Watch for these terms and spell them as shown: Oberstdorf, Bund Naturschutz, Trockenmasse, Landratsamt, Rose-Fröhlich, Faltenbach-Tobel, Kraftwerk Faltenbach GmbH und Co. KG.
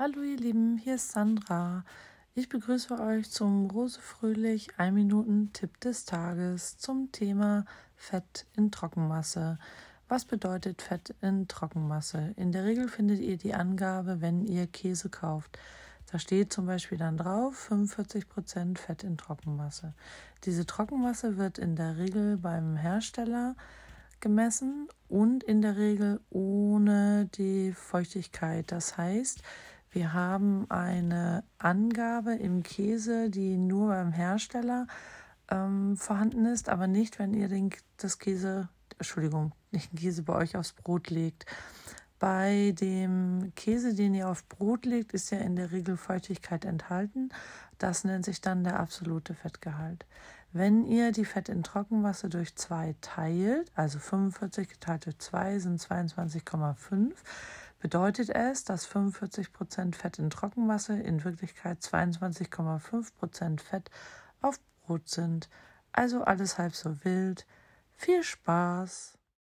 Hallo ihr Lieben, hier ist Sandra. Ich begrüße euch zum Rose-Fröhlich 1 Minuten Tipp des Tages zum Thema Fett in Trockenmasse. Was bedeutet Fett in Trockenmasse? In der Regel findet ihr die Angabe, wenn ihr Käse kauft. Da steht zum Beispiel dann drauf 45% Fett in Trockenmasse. Diese Trockenmasse wird in der Regel beim Hersteller gemessen und in der Regel ohne die Feuchtigkeit. Das heißt, wir haben eine Angabe im Käse, die nur beim Hersteller vorhanden ist, aber nicht, wenn ihr den Käse bei euch aufs Brot legt. Bei dem Käse, den ihr auf Brot legt, ist ja in der Regel Feuchtigkeit enthalten. Das nennt sich dann der absolute Fettgehalt. Wenn ihr die Fett in Trockenmasse durch 2 teilt, also 45 geteilt durch 2 sind 22,5, bedeutet es, dass 45% Fett in Trockenmasse in Wirklichkeit 22,5% Fett auf Brot sind. Also alles halb so wild. Viel Spaß!